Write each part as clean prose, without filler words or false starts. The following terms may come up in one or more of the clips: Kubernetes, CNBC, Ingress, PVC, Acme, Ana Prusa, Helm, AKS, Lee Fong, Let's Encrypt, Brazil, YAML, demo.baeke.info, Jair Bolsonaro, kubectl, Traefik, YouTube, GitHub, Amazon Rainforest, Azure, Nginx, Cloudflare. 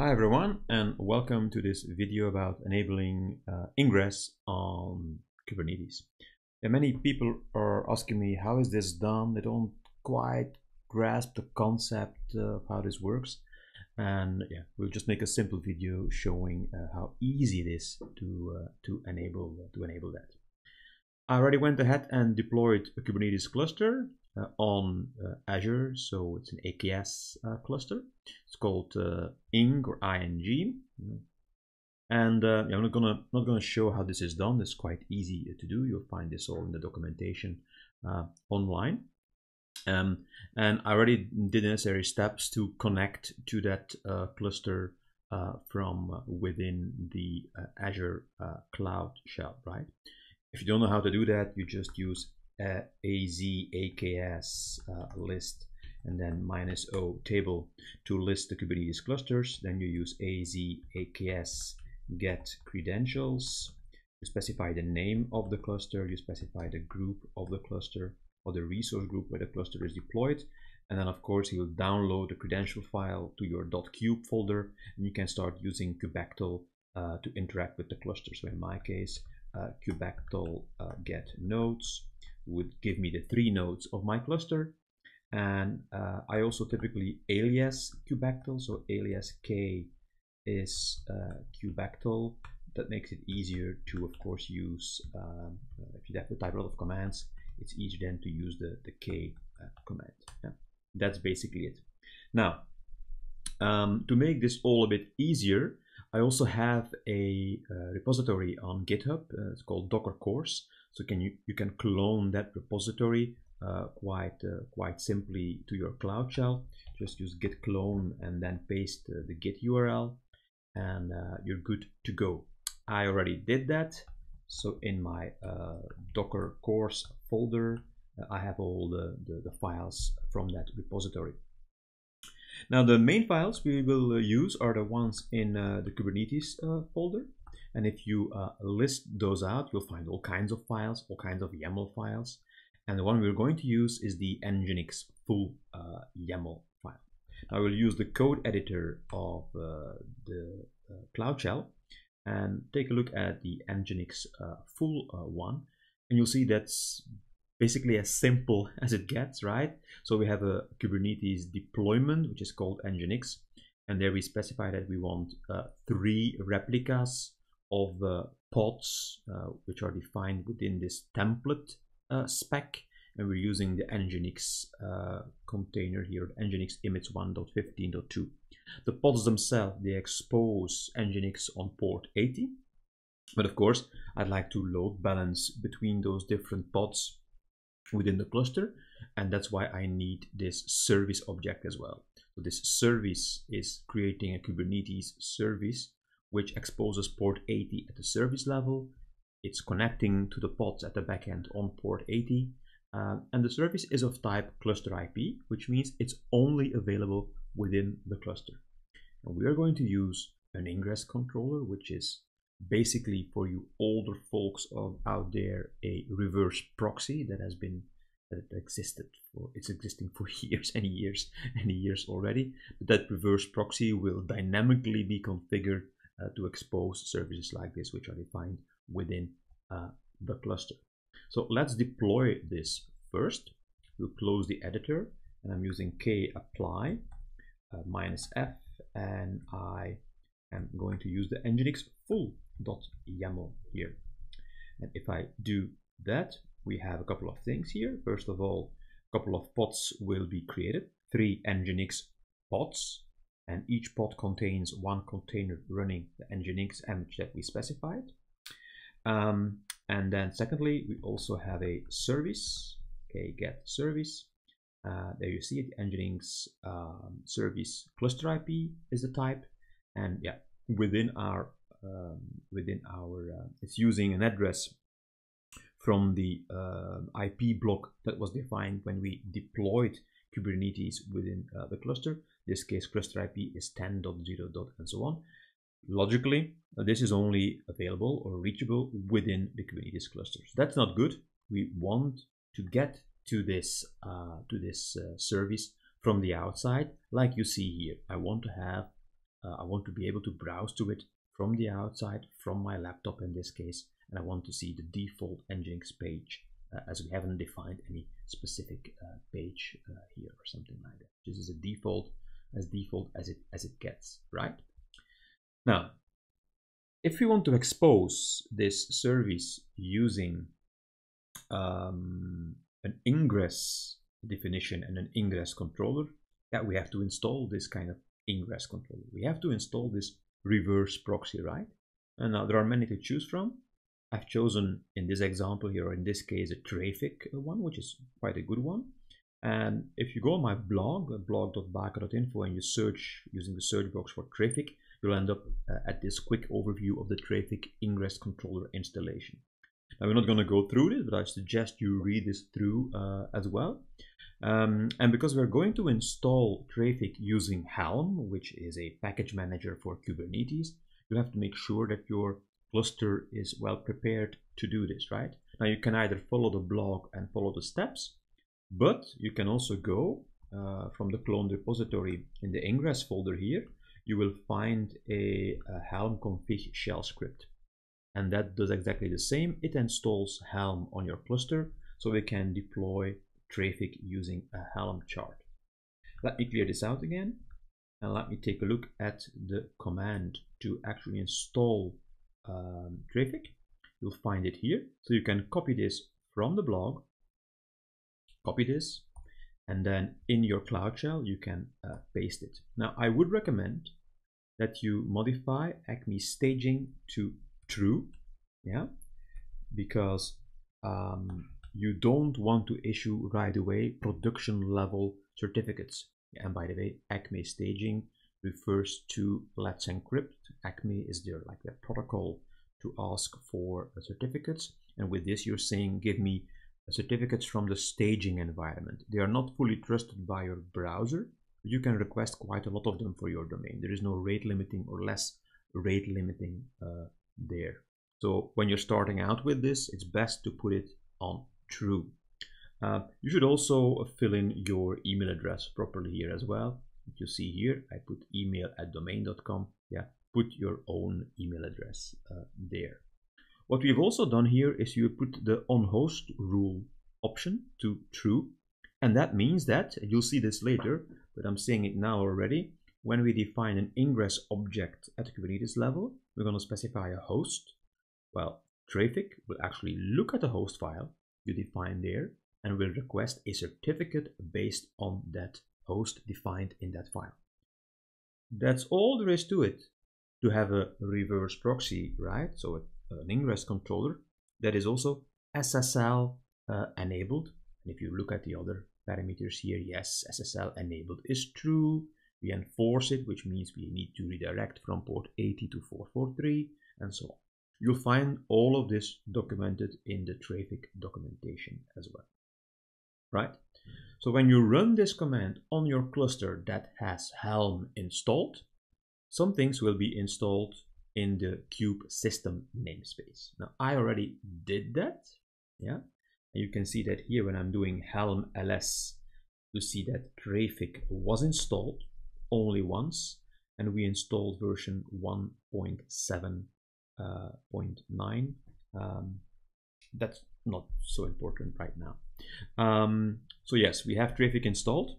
Hi everyone, and welcome to this video about enabling ingress on Kubernetes. And many people are asking me, how is this done? They don't quite grasp the concept of how this works. And yeah, we'll just make a simple video showing how easy it is to enable that. I already went ahead and deployed a Kubernetes cluster on Azure, so it's an AKS cluster. It's called ING, and yeah, I'm not gonna show how this is done. It's quite easy to do. You'll find this all in the documentation online. And I already did necessary steps to connect to that cluster from within the Azure Cloud Shell. Right? If you don't know how to do that, you just use AZ AKS list and then -o table to list the Kubernetes clusters. Then you use AZ AKS get credentials. You specify the name of the cluster, you specify the group of the cluster or the resource group where the cluster is deployed, and then of course you'll download the credential file to your .cube folder, and you can start using kubectl to interact with the cluster. So in my case, kubectl get nodes would give me the three nodes of my cluster, and I also typically alias kubectl, so alias k is kubectl. That makes it easier to, of course, use if you have to type a lot of commands, it's easier then to use the k command. Yeah, that's basically it. Now, to make this all a bit easier, I also have a repository on GitHub. It's called Docker Cores. So you can clone that repository quite simply to your Cloud Shell. Just use git clone and then paste the git URL, and you're good to go. I already did that. So in my Docker Cores folder, I have all the files from that repository. Now the main files we will use are the ones in the Kubernetes folder. And if you list those out, you'll find all kinds of files, all kinds of YAML files. And the one we're going to use is the Nginx full YAML file. I will use the code editor of the Cloud Shell and take a look at the Nginx full one. And you'll see that's basically as simple as it gets, right? So we have a Kubernetes deployment, which is called Nginx. And there we specify that we want three replicas of pods, which are defined within this template spec, and we're using the Nginx container here, Nginx image 1.15.2. The pods themselves, they expose Nginx on port 80, but of course I'd like to load balance between those different pods within the cluster, and that's why I need this service object as well. So this service is creating a Kubernetes service which exposes port 80 at the service level. It's connecting to the pods at the backend on port 80. And the service is of type cluster IP, which means it's only available within the cluster. And we are going to use an ingress controller, which is basically, for you older folks out there, a reverse proxy that it's existing for years and years and years already. But that reverse proxy will dynamically be configured to expose services like this, which are defined within the cluster. So let's deploy this first. We'll close the editor, and I'm using kapply -f, and I am going to use the Nginx full.yaml here. And if I do that, we have a couple of things here. First of all, a couple of pods will be created, three Nginx pods. And each pod contains one container running the Nginx image that we specified. And then secondly, we also have a service, get service. There you see it, Nginx service cluster IP is the type. And yeah, within our it's using an address from the IP block that was defined when we deployed Kubernetes within the cluster. In this case, cluster IP is 10.0. And so on. Logically, this is only available or reachable within the Kubernetes cluster. So that's not good. We want to get to this service from the outside, like you see here. I want to have I want to be able to browse to it from the outside, from my laptop in this case, and I want to see the default Nginx page as we haven't defined any specific page here or something like that. This is a default as it gets, right? Now, if we want to expose this service using an ingress definition and an ingress controller, that we have to install this kind of ingress controller. We have to install this reverse proxy, right? And now there are many to choose from. I've chosen in this example here, or in this case, a Traefik one, which is quite a good one. And if you go on my blog, blog.baeke.info, and you search using the search box for Traefik, you'll end up at this quick overview of the Traefik ingress controller installation. Now, we're not going to go through this, but I suggest you read this through as well. And because we're going to install Traefik using Helm, which is a package manager for Kubernetes, you have to make sure that your cluster is well prepared to do this, right? Now, you can either follow the blog and follow the steps, but you can also go from the clone repository in the ingress folder here. You will find a Helm config shell script, and that does exactly the same. It installs Helm on your cluster, so we can deploy Traefik using a Helm chart. Let me clear this out again, and let me take a look at the command to actually install Traefik. You'll find it here, so you can copy this from the blog, copy this, and then in your Cloud Shell you can paste it. Now, I would recommend that you modify Acme staging to true, yeah, because you don't want to issue right away production level certificates. And by the way, Acme staging refers to Let's Encrypt. Acme is their like their protocol to ask for certificates, and with this you're saying give me certificates from the staging environment. They are not fully trusted by your browser, but you can request quite a lot of them for your domain. There is no rate limiting or less rate limiting there. So when you're starting out with this, it's best to put it on true. You should also fill in your email address properly here as well. If you see here, I put email@domain.com. yeah, put your own email address there. What we've also done here is you put the on-host rule option to true, and that means that, you'll see this later, but I'm saying it now already, when we define an ingress object at the Kubernetes level, we're going to specify a host. Well, Traefik will actually look at the host file you define there and will request a certificate based on that host defined in that file. That's all there is to it, to have a reverse proxy, right? So an ingress controller that is also SSL enabled. And if you look at the other parameters here, yes, SSL enabled is true. We enforce it, which means we need to redirect from port 80 to 443 and so on. You'll find all of this documented in the Traefik documentation as well, right? So when you run this command on your cluster that has Helm installed, some things will be installed in the kube system namespace. Now, I already did that, yeah, and you can see that here when I'm doing Helm ls, you see that Traefik was installed only once, and we installed version 1.7.9. That's not so important right now. So yes, we have Traefik installed.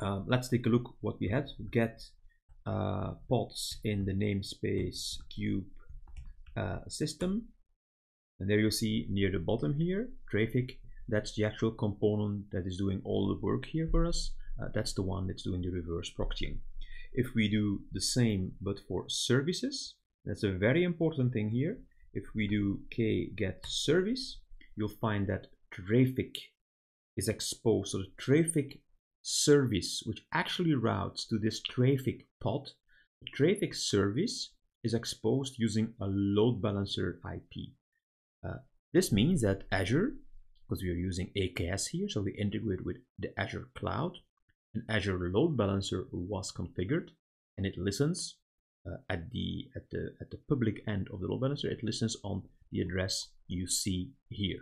Let's take a look what we had. Get pods in the namespace kube system, and there you'll see near the bottom here Traefik. That's the actual component that is doing all the work here for us. That's the one that's doing the reverse proxying. If we do the same but for services, that's a very important thing here. If we do get service, you'll find that Traefik is exposed. So the Traefik service, which actually routes to this Traefik pod, the Traefik service is exposed using a load balancer IP. This means that Azure, because we are using AKS here, so we integrate with the Azure cloud, an Azure load balancer was configured, and it listens at the public end of the load balancer. It listens on the address you see here.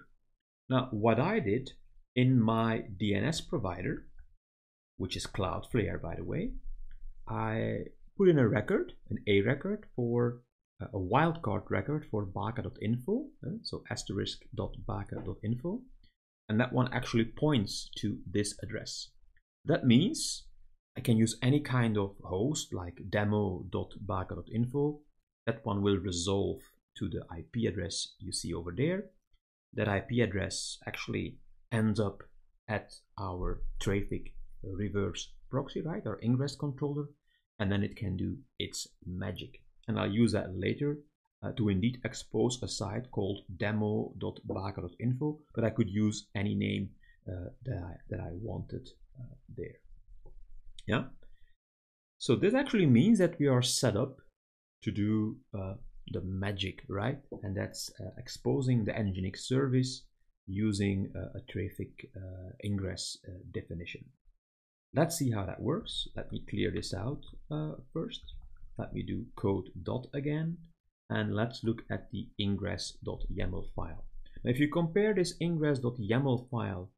Now, what I did in my DNS provider, which is Cloudflare, by the way, I put in a record, an A record for a wildcard record for baeke.info, so *.baeke.info, and that one actually points to this address. That means I can use any kind of host like demo.baeke.info. That one will resolve to the IP address you see over there. That IP address actually ends up at our Traefik reverse proxy, right, our ingress controller, and then it can do its magic. And I'll use that later to indeed expose a site called demo.baeke.info, but I could use any name that I wanted there. Yeah. So this actually means that we are set up to do the magic, right? And that's exposing the Nginx service using a Traefik ingress definition. Let's see how that works. Let me clear this out first. Let me do code dot again, and let's look at the ingress.yaml file. Now, if you compare this ingress.yaml file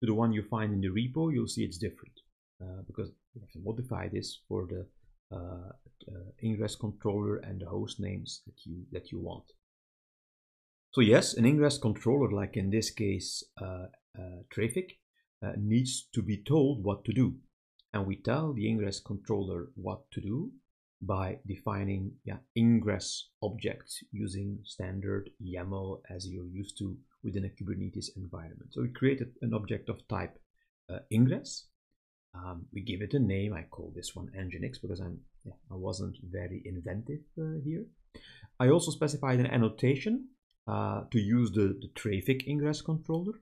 to the one you find in the repo, you'll see it's different because you have to modify this for the ingress controller and the host names that you want. So yes, an ingress controller, like in this case Traefik, needs to be told what to do, and we tell the ingress controller what to do by defining ingress objects using standard YAML as you're used to within a Kubernetes environment. So we created an object of type ingress. We give it a name. I call this one Nginx because I wasn't very inventive here. I also specified an annotation to use the Traefik ingress controller.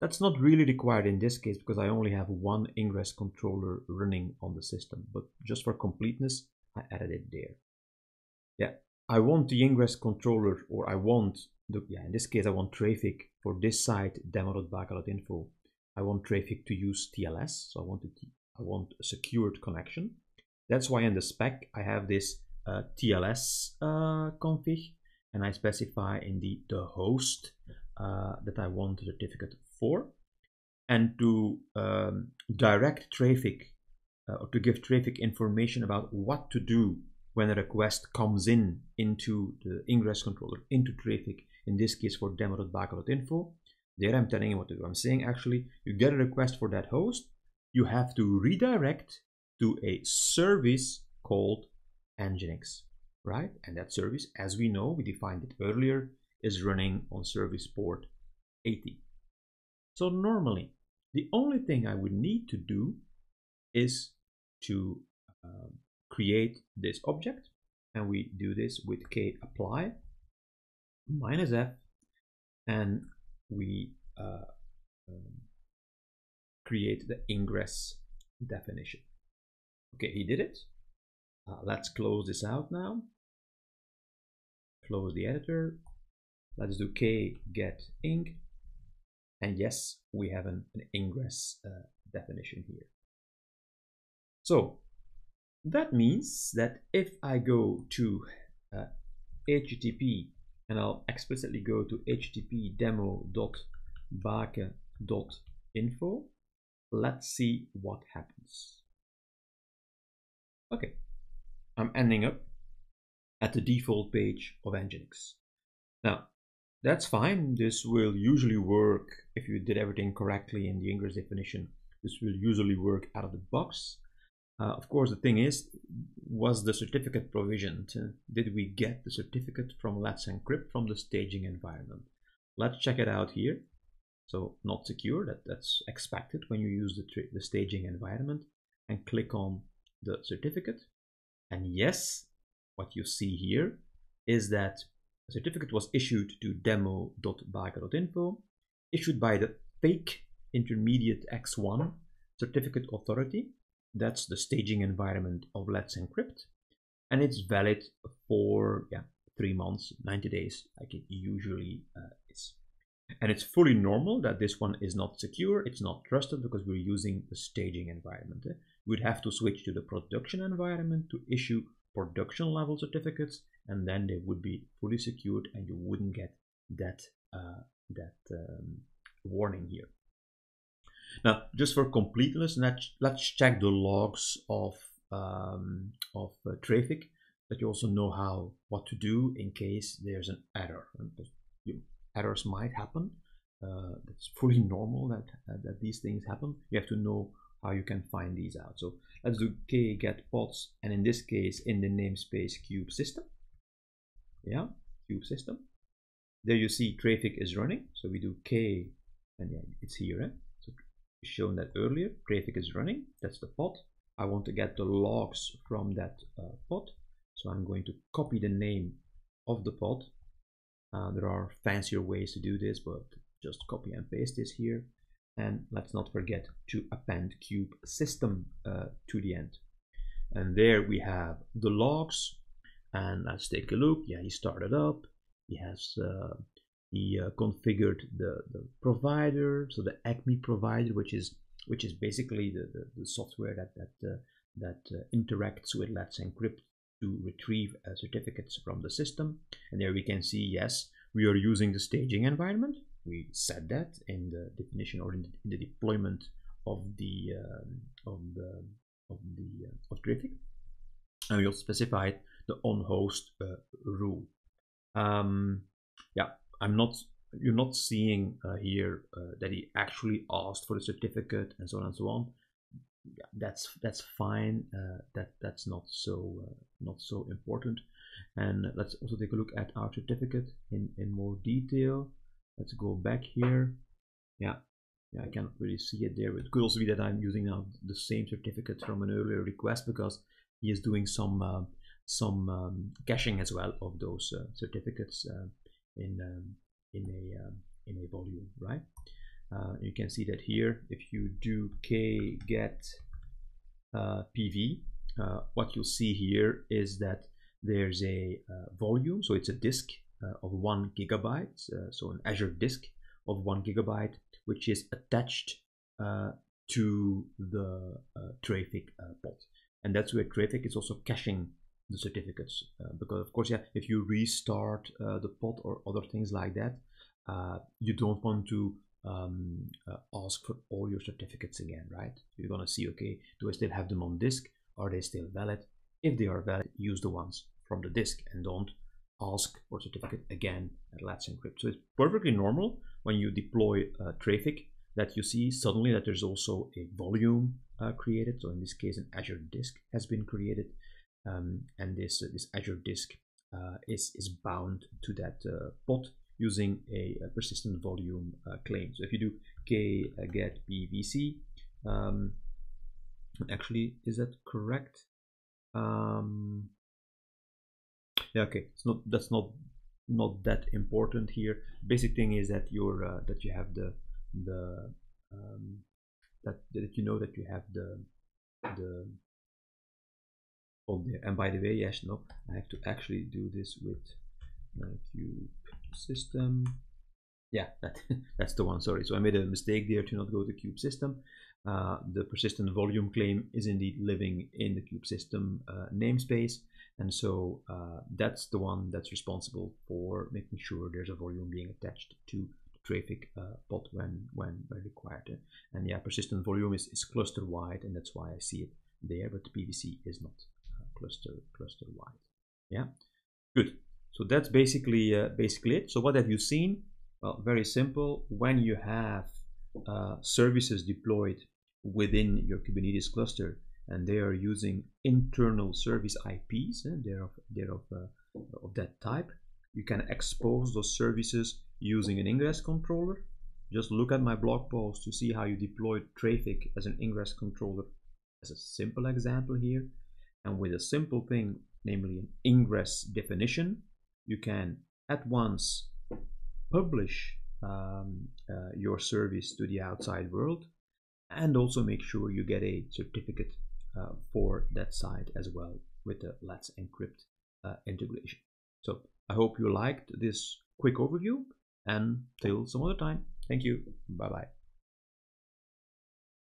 That's not really required in this case because I only have one ingress controller running on the system, but just for completeness, I added it there. Yeah, I want the ingress controller, or I want the, in this case I want Traefik for this site demo.baeke.info. I want Traefik to use TLS, so I want a secured connection. That's why in the spec I have this TLS config, and I specify indeed the host that I want the certificate for, and to direct Traefik or to give Traefik information about what to do when a request comes into the ingress controller, into Traefik, in this case for demo.baeke.info. There I'm telling you what to do. I'm saying actually you get a request for that host, you have to redirect to a service called Nginx, right? And that service, as we know, we defined it earlier, is running on service port 80. So normally the only thing I would need to do is to create this object, and we do this with k-apply -f, and we create the ingress definition. Okay, he did it. Let's close this out now. Close the editor. Let's do k-get-ing, and yes, we have an ingress definition here. So that means that if I go to HTTP, and I'll explicitly go to HTTP demo.baeke.info, let's see what happens. Okay, I'm ending up at the default page of Nginx. Now, that's fine. This will usually work if you did everything correctly in the ingress definition. This will usually work out of the box. Of course, the thing is, was the certificate provisioned? Did we get the certificate from Let's Encrypt, from the staging environment? Let's check it out here. So not secure, that's expected when you use the staging environment, and click on the certificate. And yes, what you see here is that the certificate was issued to demo.baeke.info, issued by the fake intermediate X1 certificate authority. That's the staging environment of Let's Encrypt, and it's valid for 3 months, 90 days, like it usually is. And it's fully normal that this one is not secure, it's not trusted, because we're using the staging environment. We'd have to switch to the production environment to issue production level certificates, and then they would be fully secured, and you wouldn't get that warning here. Now, just for completeness, let's check the logs of Traefik, that you also know how, what to do in case there's an error. Errors might happen. It's fully normal that that these things happen. You have to know how you can find these out. So let's do kget pods, and in this case in the namespace kube system. Yeah, kube system. There you see Traefik is running. So we do k, and yeah, it's here. So shown that earlier. Traefik is running. That's the pod. I want to get the logs from that pod. So I'm going to copy the name of the pod. There are fancier ways to do this, but just copy and paste this here. And let's not forget to append kube system to the end. And there we have the logs. And let's take a look. Yeah, he started up. He has he configured the provider, so the Acme provider, which is basically the software that interacts with Let's Encrypt to retrieve certificates from the system. And there we can see, yes, we are using the staging environment. We set that in the definition or in the deployment of Traefik, and we also specified the on-host rule. Yeah, you're not seeing here that he actually asked for the certificate and so on and so on. Yeah, that's fine. That's not so important. And let's also take a look at our certificate in more detail. Let's go back here. Yeah, I cannot really see it there. It could also be that I'm using now the same certificate from an earlier request, because he is doing some caching as well of those certificates in a volume, right? You can see that here. If you do kget pv, what you'll see here is that there's a volume, so it's a disk of 1 gigabyte, so an Azure disk of 1 gigabyte, which is attached to the Traefik pod, and that's where Traefik is also caching the certificates, because of course, yeah, if you restart the pod or other things like that, you don't want to ask for all your certificates again, right? You're gonna see, okay, do I still have them on disk? Are they still valid? If they are valid, use the ones from the disk and don't ask for certificate again at Let's Encrypt. So it's perfectly normal when you deploy Traefik that you see suddenly that there's also a volume created. So in this case, an Azure disk has been created, and this Azure disk is bound to that pod using a persistent volume claim. So if you do kget PVC, actually, is that correct? Yeah, okay, it's not, that's not that important here. Basic thing is that you're that you have that you know that you have the oh, there. And by the way, yes, no, I have to actually do this with kube system. Yeah, that's the one. Sorry, so I made a mistake there to not go to kube system. The persistent volume claim is indeed living in the kube system namespace, and so that's the one that's responsible for making sure there's a volume being attached to the Traefik pod when required. And yeah, persistent volume is cluster wide, and that's why I see it there, but the PVC is not cluster wide. Yeah, good. So that's basically it. So what have you seen? Well, very simple. When you have services deployed within your Kubernetes cluster, and they are using internal service IPs, and they're of that type, you can expose those services using an ingress controller. Just look at my blog post to see how you deployed Traefik as an ingress controller as a simple example here. And with a simple thing, namely an ingress definition, you can at once publish your service to the outside world, and also make sure you get a certificate for that site as well with the Let's Encrypt integration. So I hope you liked this quick overview, and till some other time. Thank you. Bye bye.